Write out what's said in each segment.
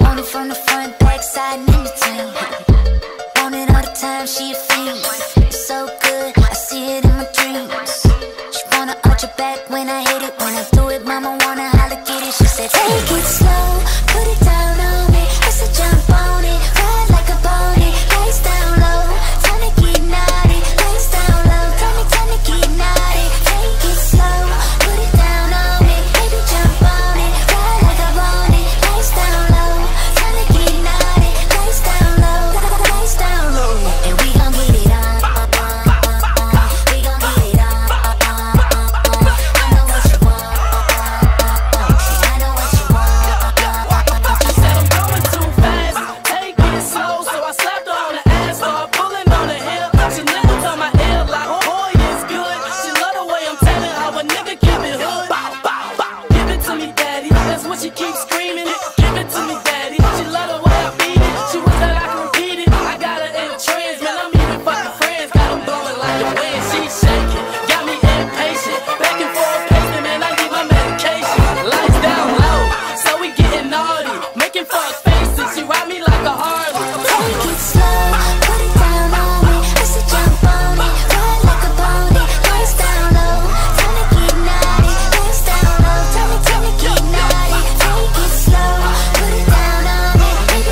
Want it from the front, back, side, and in between. Want it all the time, she a fiend. It's so good, I see it in my dreams. She wanna arch her back when I hit it. When I do it, mama wanna holla, get it. She said, take it slow, put it down on me. I said, jump on it, ride like a pony. Lace down low, time to get naughty. Lace down low, time to get naughty. Take it slow, put it down on me. Baby, jump on it, ride like a pony. Lace down low, time to get naughty. Lace down low, and we gon' get it on. We gon' get it on. I know what you want. I know what you want. She said I'm going too fast, take it slow. So I slapped her on the ass, started pulling on the hip. She niggled on my ear like, oh boy, it's good. She love the way I'm telling how a nigga give it hood. Bow, bow, bow. Give it to me, daddy. That's what she keeps screaming. Give it to me, daddy. She love the way I beat it. She wish that I could repeat it. I got her in trends, man. I'm even fucking friends. Got them blowing like a wind. She's shaking, got me impatient. Back and forth pacing, man. I need my medication. Lights down low, so we getting naughty. Making fuck faces. She ride me like a Harley. Take it slow, put it down on me. I said jump on it, ride like a pony. Lace down low, time to get naughty. Lace down low, time to get naughty. Take it slow, put it down on me. Baby, jump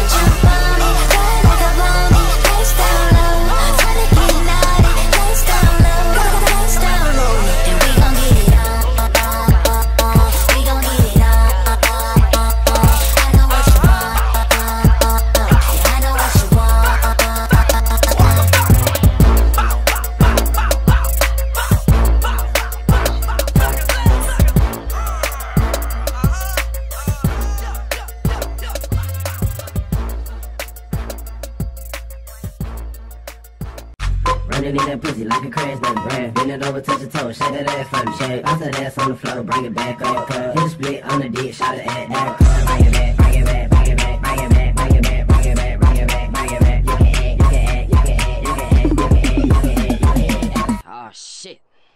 on it, ride like a pony. Lace down low, time to get naughty. Lace down low, and we gon' get it on. We gon' get it on. I know what you want. I know what you want. Running in that pussy like a crash, but brand. Bend it over, touch your toe, shake that ass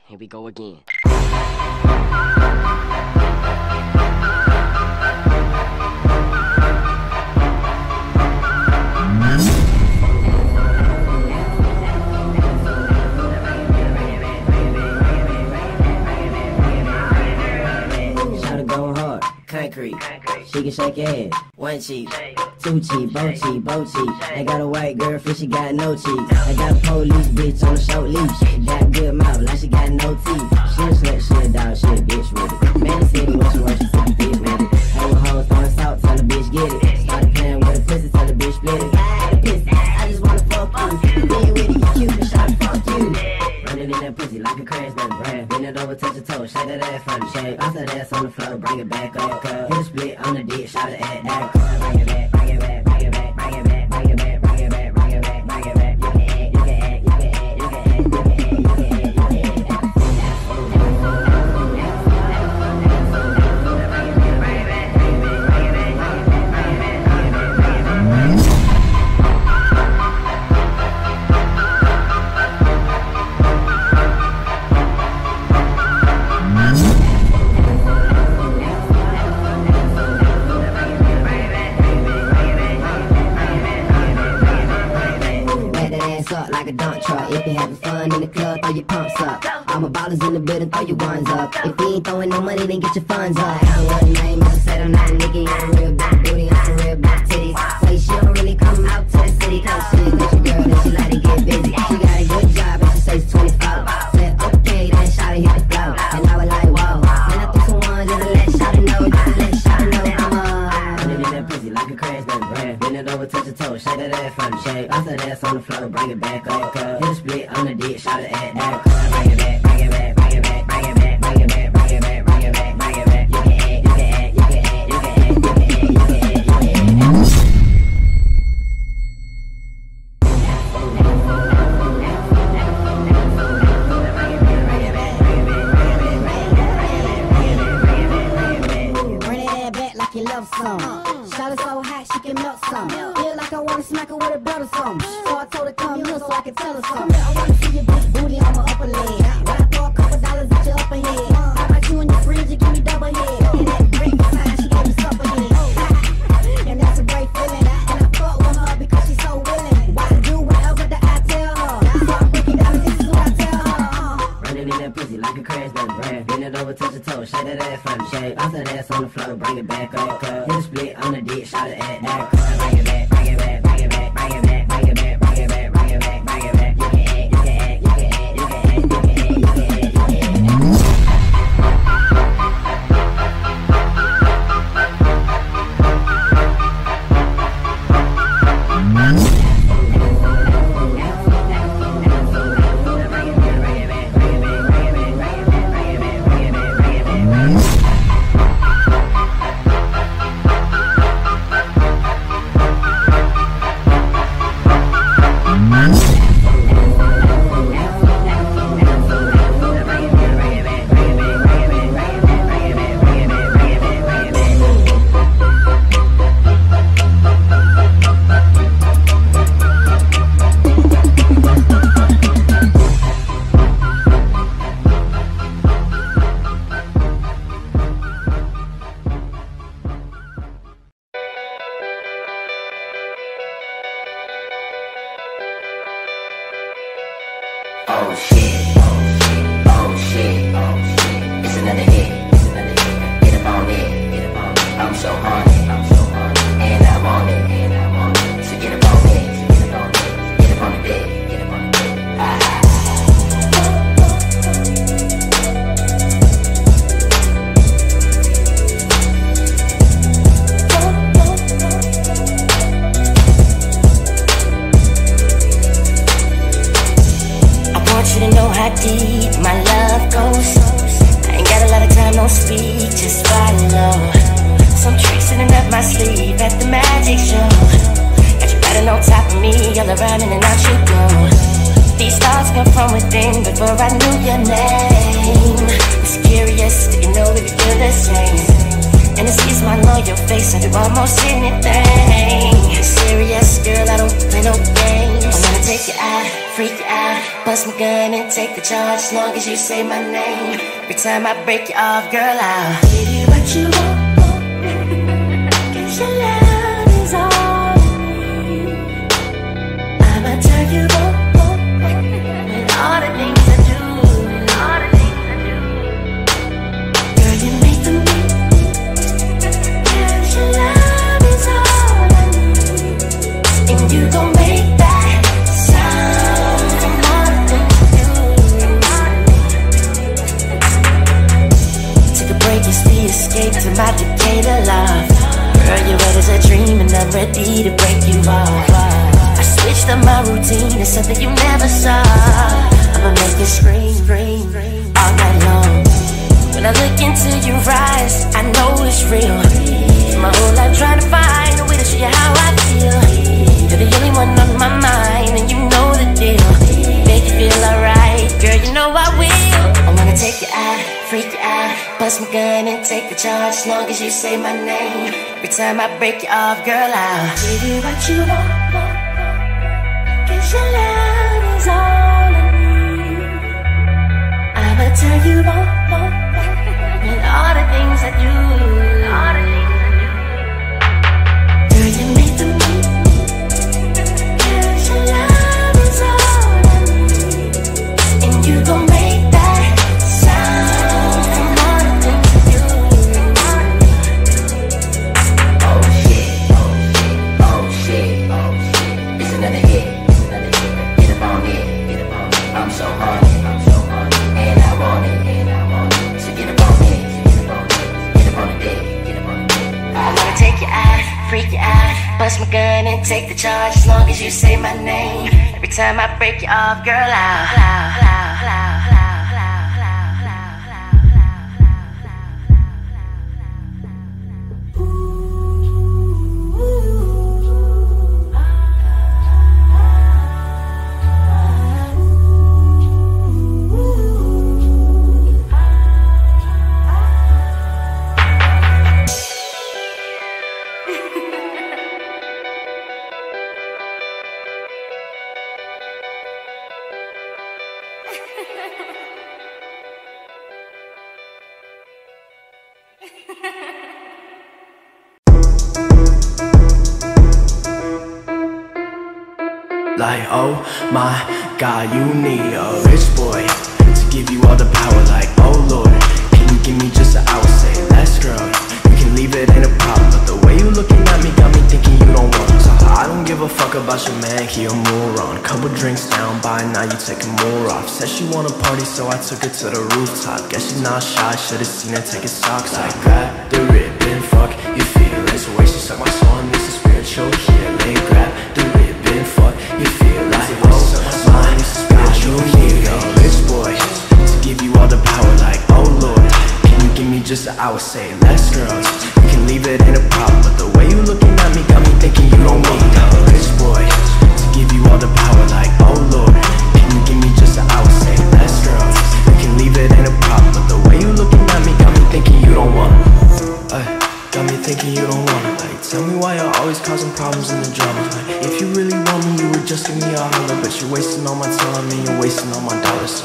for the shake. Bounce that ass on the floor, bring it back up. Hit the split on the dick, shot it at that club. Bring it back, bring it back, bring it back, bring it back, bring it back, bring it back, bring it back, bring it back. You can act. Oh shit, here we go again. Shawty going hard, concrete. She can shake your head. One cheek, two cheek, both cheek. I got a white girlfriend, she got no cheeks. I got a police bitch on a short leash. Got good mouth, like she got no teeth. She a slut, she a dog, she a bitch with it. Man, the city wants you, she took the bitch, man. Hang with hoes, throwing salt, tell the bitch get it. Started playing with a pussy, tell the bitch split it. I just wanna fuck you. Being with you, cute, shawty, fuck you. Running in that pussy like a crash, baby, brand. Bend it over, touch your toe, shake that ass for the shake. Bounce that ass on the floor, bring it back up. Hit the split on the dick, shot it at that club. Bring it back, bring it back, bring it back, bring it back, bring it back, bring it back, bring it back, bring it back. If you're having fun in the club, throw your pumps up. All my ballers in the building, throw your ones up. If you ain't throwing no money, then get your funds up. I don't want a name, I said I'm not a nigga. I'm real black booty, I'm real black titties. Say she don't really come out to the city. Cause she got your girl and she like to get busy. She got a good job and she says 25. Said okay, then shawty hit the floor. And I was like, whoa. Then I threw some ones just to let shawty know. Just to let shawty know I'm a running in that pussy like a crash, baby brand. Bend it over, touch your toe, shake that ass from the shake. Bounce that ass on the floor, bring it back up. On the dick, shot it at that club. Bring it back, bring it back, bring it back, bring it back, bring it back, bring it back, bring it back, bring it back. You can act. And that's a break. from the floor, bring it back up. You just split on the dick, shot it at that cup. Bring it back, bring it back, bring it back, bring it back, bring it back, bring it back, bring it back, bring it back. You can act, you can act, you can act, you can act, you can act, you can act, you can act. Time I break you off, girl, I'll give you what you want, cause your love is all me. I'ma tell you with all the things I do, with all the things I do. Girl, you make the me, cause your love is all I need. And you gon' make that sound. It's the escape to my decay to love. Girl, you're wet as a dream and I'm ready to break you off. I switched up my routine, it's something you never saw. I'ma make you scream, scream, scream all night long. When I look into your eyes, I know it's real. My whole life trying to find a way to show you how I feel. You're the only one on my mind and you know the deal. Make you feel alright, girl, you know I will. I wanna take you out, freak you out, bust my gun and take the charge. As long as you say my name, every time I break you off, girl, I'll give you what you want, cause your love is all I need. I'ma tell you and all the things I do, all the things I do. Girl, you make the move, cause your love is all I need. And you gon' make that sound. Freak you out, bust my gun and take the charge. As long as you say my name, every time I break you off, girl, I'll. Like, oh my God, you need a rich boy to give you all the power. Like, oh Lord, can you give me just an hour? Say less, girl, believe it ain't a problem, but the way you looking at me got me thinking you don't want me. So I don't give a fuck about your man, he a moron. Couple drinks down by now, you taking more off. Said she wanna party, so I took her to the rooftop. Guess she's not shy, should've seen her taking socks. I grabbed the ribbon, fuck your feelings. The way she sucked my soul and it's a spiritual healing. Grab the ribbon, fuck your feelings. The way she sucked my soul and it's a spiritual healing. Bitch boy, to give you all the power like, oh Lord, can you give me just an hour? Say less girls, you can leave it in a problem, but the way you looking at me got me thinking you don't want me. Bitch boy, to give you all the power like, oh Lord, can you give me just an hour? Say less girls, you can leave it in a problem, but the way you looking at me got me thinking you don't want me. Got me thinking you don't want it. Like, tell me why you're always causing problems in the drama. Like, if you really want me, you would just give me a holler, but you're wasting all my time and you're wasting all my dollars. So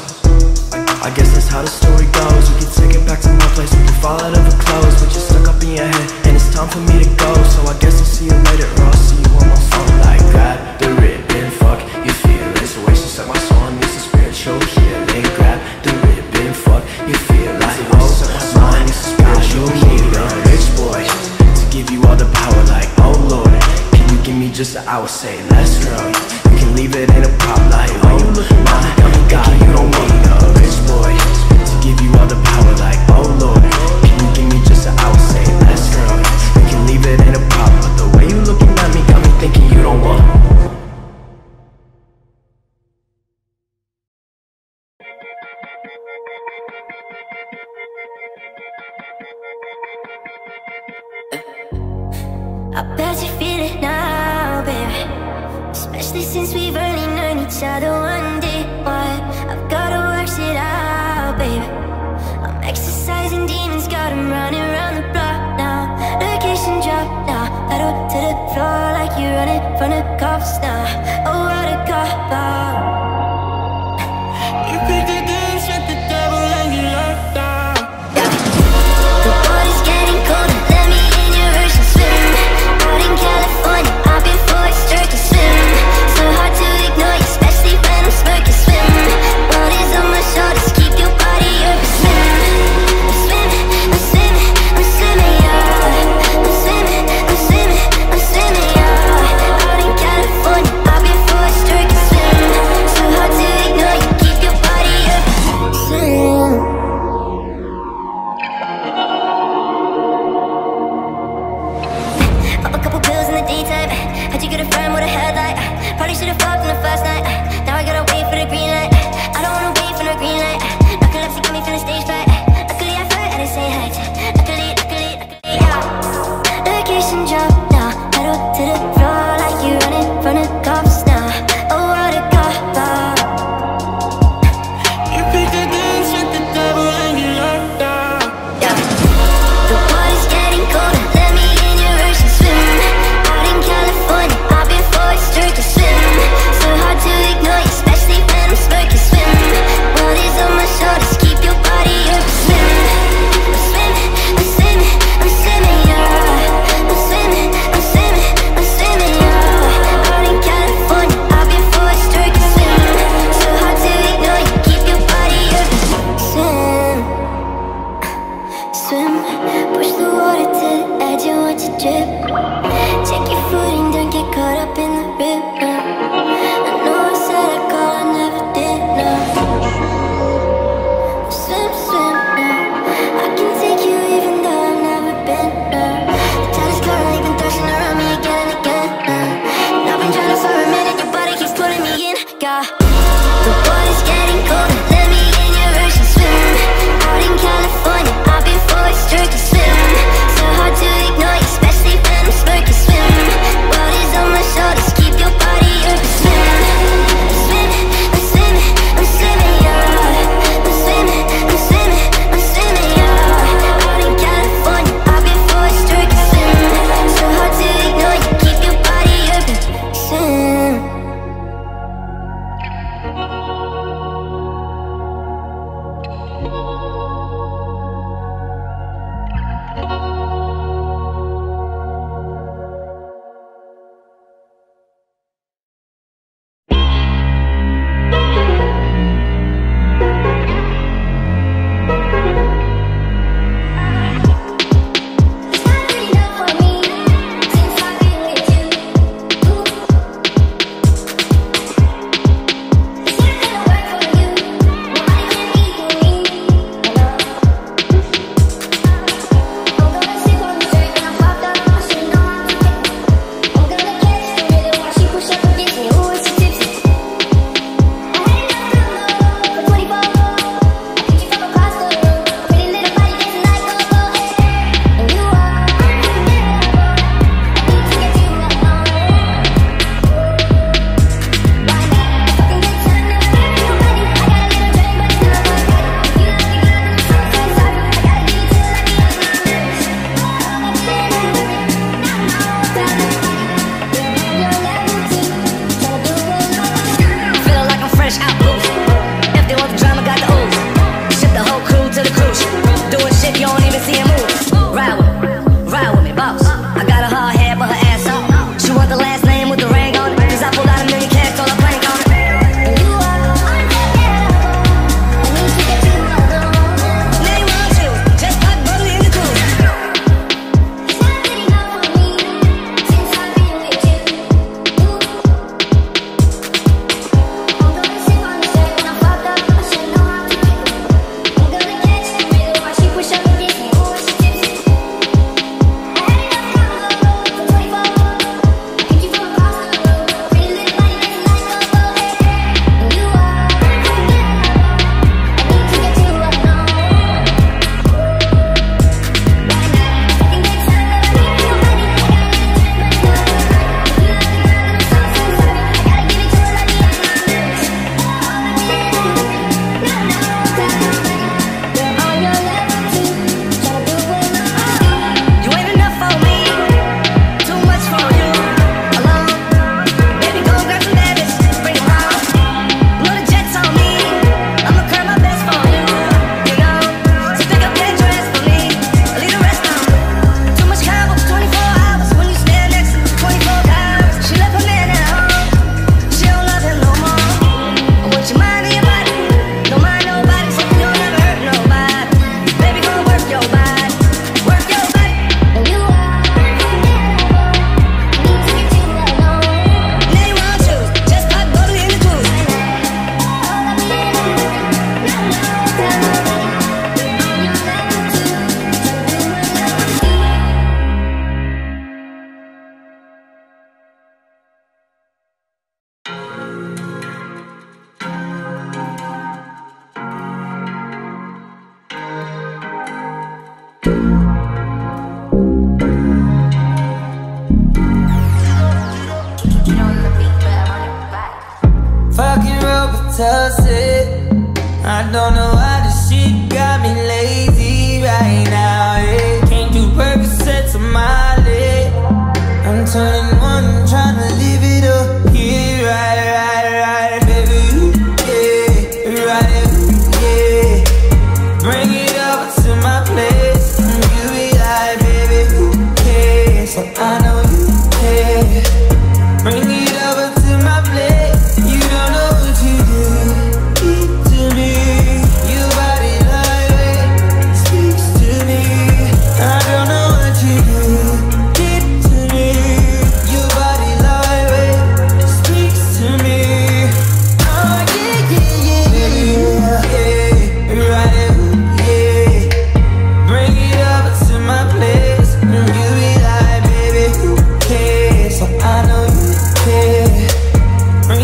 I guess that's how the story goes. We can take it back to my place, we can fall out of a clothes, but you're stuck up in your head and it's time for me to go. So I guess I'll see you later, or I'll see you on my phone. Like, grab the ribbon, fuck your feelings. The way she sucked my soul and it's a spiritual healing. Grab the ribbon, fuck your feelings. The way she sucked my soul and it's a spiritual healing. Give you all the power like, oh Lord, can you give me just an hour? Say less girl, you can leave it in a pop like, oh you looking at me, got me thinking you don't want me. A rich boy, to give you all the power like, oh Lord, can you give me just an hour? Say less girl, you can leave it in a pop, but the way you looking at me got me thinking you don't want me. I bet you feel it now, baby. Especially since we've only known each other one day. Why? I've gotta work it out, baby. I'm exercising demons, got 'em running around the block now. Location drop now, pedal to the floor like you're running from the cops now. Oh, what a cop out. You picked a dance with the devil and you left out. The body's getting colder, let me in your ocean swim. Out in California, I've been forced to swim. So hard to ignore you, especially when I'm smirking. Swim, what is on my shoulders? Keep your body up. I'm swimming, yeah. I'm swimming, yeah. Out in California, I've been forced to swim. So toss it. I don't know why this shit got me lazy right now, yeah. Can't do Percocets on my lid. I'm turning one, I'm trying to live it up here, yeah, right, baby, yeah, right, yeah. Bring it up to my place, and you be like, baby, who cares? So I know you care. Bring it up to my place, you don't know what you did to me. Your body lightweight speaks to me. I don't know what you did to me. Your body lightweight speaks to me. Oh yeah, yeah, yeah, yeah, yeah, right, yeah. Bring it up to my place, and you be like, baby, who cares? So I know you care. I'm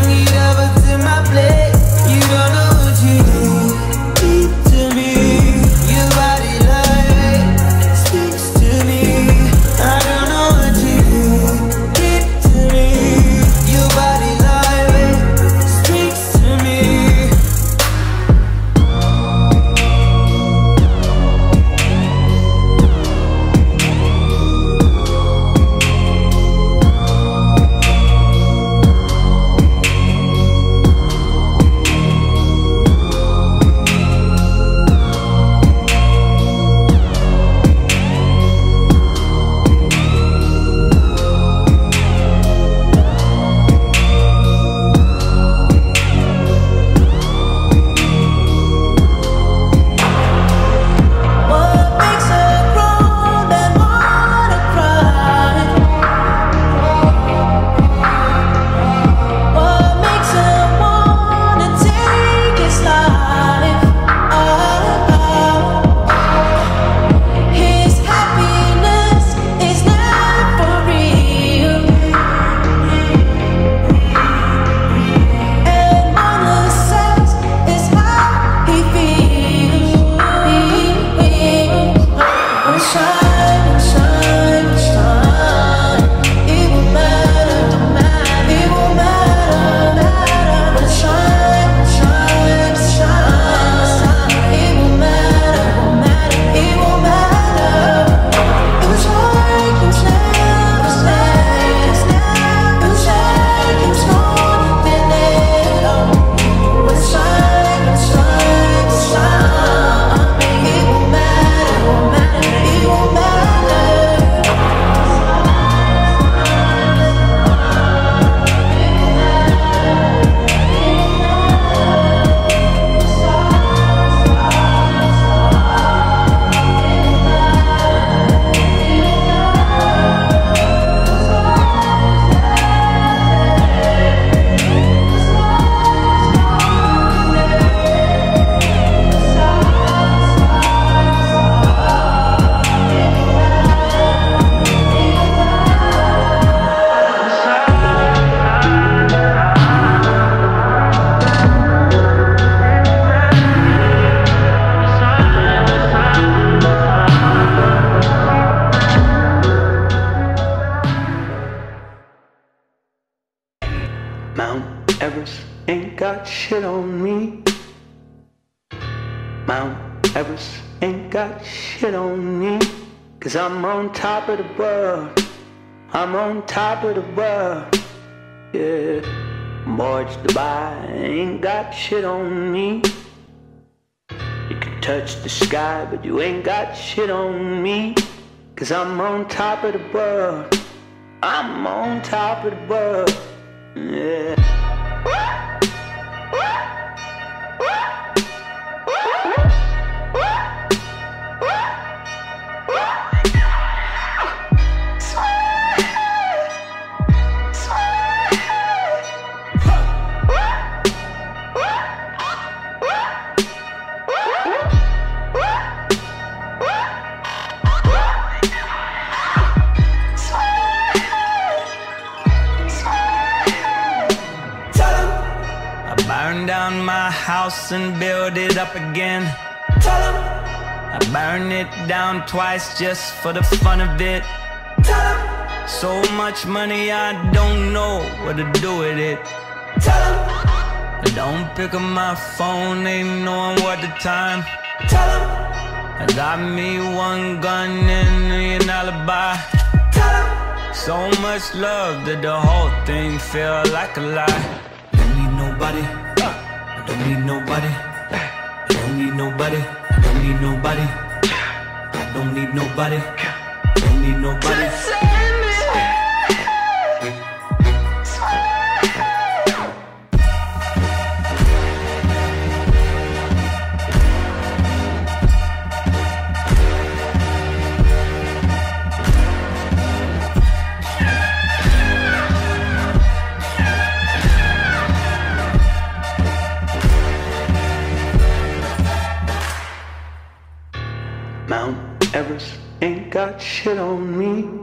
on top of the world, I'm on top of the world, yeah. Boy, it's Dubai, ain't got shit on me. You can touch the sky, but you ain't got shit on me. Cause I'm on top of the world, I'm on top of the world, yeah. And build it up again. Tell 'em I burned it down twice just for the fun of it. Tell 'em so much money I don't know what to do with it. Tell 'em I Don't pick up my phone, ain't knowing what the time. Tell him I got me one gun and an alibi. Tell him so much love that the whole thing feel like a lie. Don't need nobody, I don't need nobody, I don't need nobody, I don't need nobody, I don't need nobody, I don't need nobody. Mount Everest ain't got shit on me.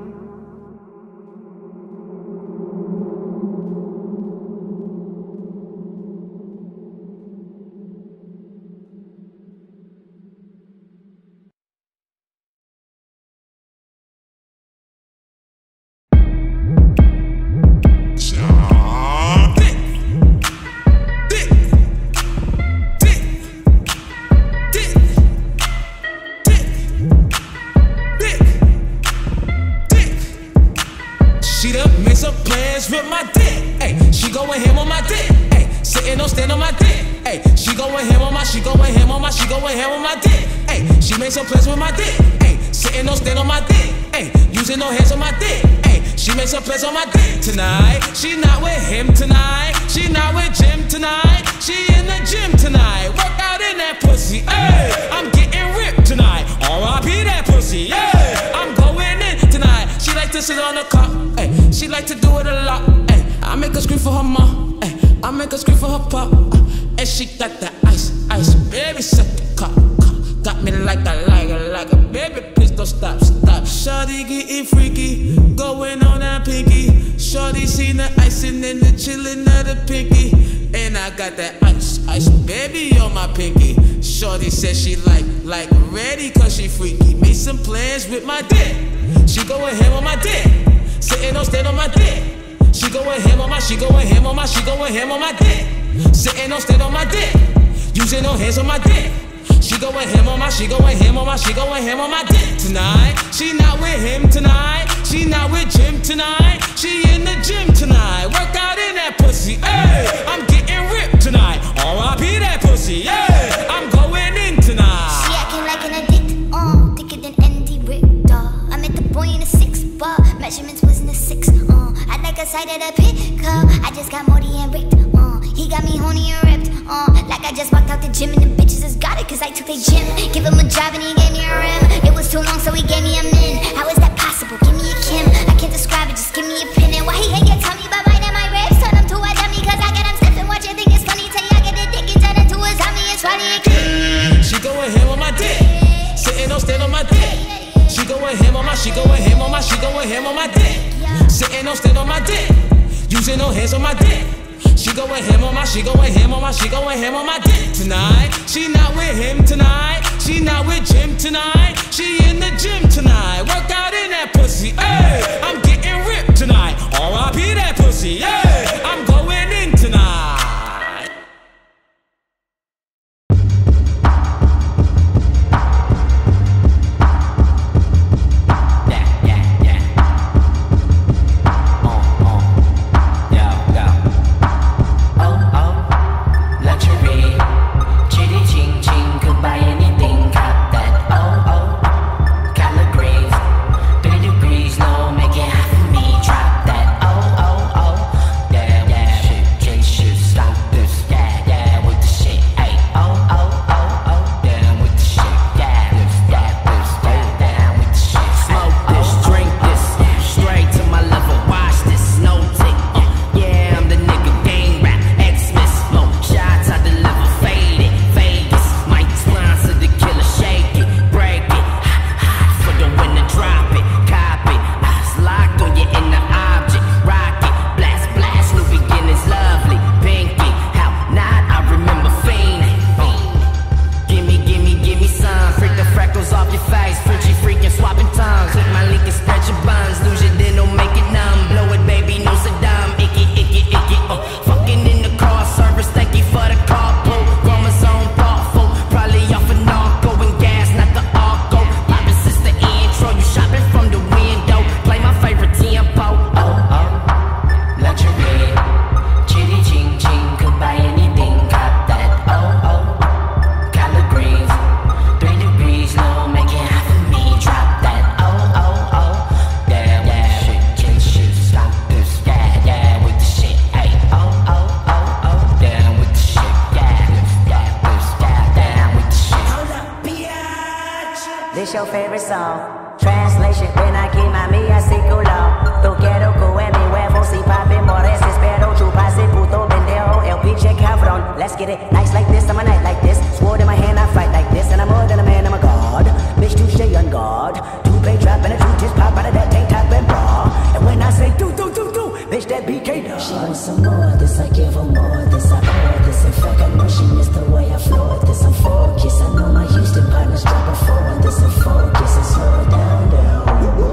favorite song. Translation, when I came a mí así colado. No quiero coger mi huevo si papi morés. Espero chuparse puto pendejo, el pinche cabrón. Let's get it, nights like this, I'm a night like this. Sword in my hand, I fight like this. And I'm more than a man, I'm a god. Bitch, touche on God. Two-play trap and a two just pop out of that tank top and bra. And when I say do, do, do, do, bitch, that BK does. She wants some more, this I give her more, this I pour this. In fact, I know she missed the way I floored this. I'm focused, I know my Houston partners drop a forward. This I'm focused, it's slow down, down.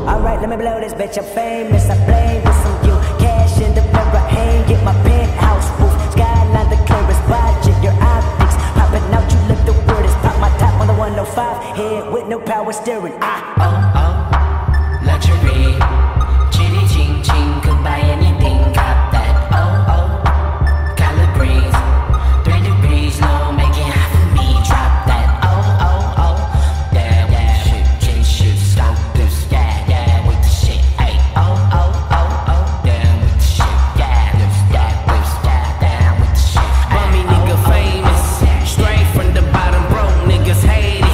Alright, let me blow this bitch, I'm famous, I play with some you. Cash in the mirror, hang get my penthouse roof. Skyline the clearest, watching your optics. Popping out, you look the weirdest. Pop my top on the 105, head with no power steering. I, oh, oh. Luxury, chili ching ching, could buy anything, got that, oh oh. Color breeze, 3 degrees low, make it hot for me, drop that, oh oh oh. Damn, damn, shoot, shoot, shoot, stop this, yeah, yeah, with the shit, ay, oh oh oh oh. Damn with the shit, yeah, lips, that, lips, that, damn with the shit. Bummy nigga famous, straight from the bottom, broke niggas hate it.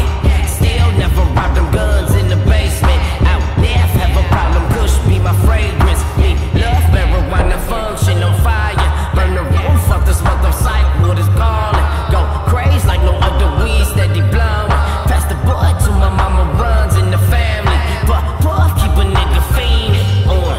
Still never robbed them guns in the basement. Be my fragrance, me love marijuana, function on fire. Burn the roof off this month, I'm psych, what is calling. Go crazy like no other weed, steady blowing. Pass the butt to my mama, runs in the family. Puff, keep a nigga fiending on.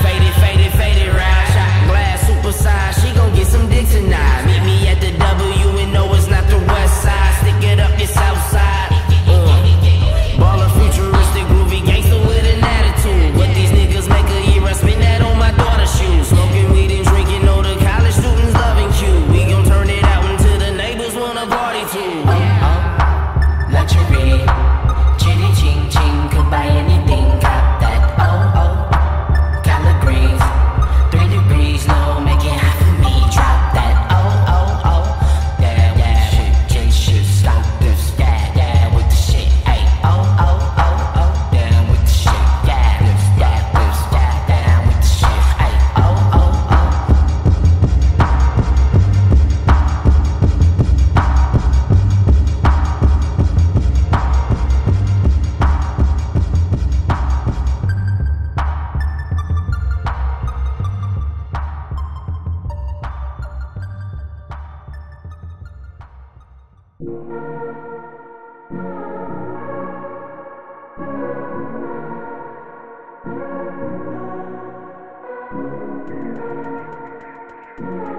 Faded, faded, faded ride. Shot glass, super size, she gon' get some dick tonight. Meet me at the W and no, it's not the west side. Stick it up, it's outside. Baller futuristic, groovy gangster with an attitude. What these niggas make a year, I spend that on my daughter's shoes. Smoking weed and drinking, all the college students loving Q. We gon' turn it out until the neighbors wanna party too. Oh, oh, luxury, chitty ching ching, could buy anything, got that, oh, oh. Color breeze, 3 degrees low, make it hot for me, drop that, oh, oh, oh. Yeah, yeah, shoot, shoot, stop this, yeah, yeah, with the shit, ay, oh, oh.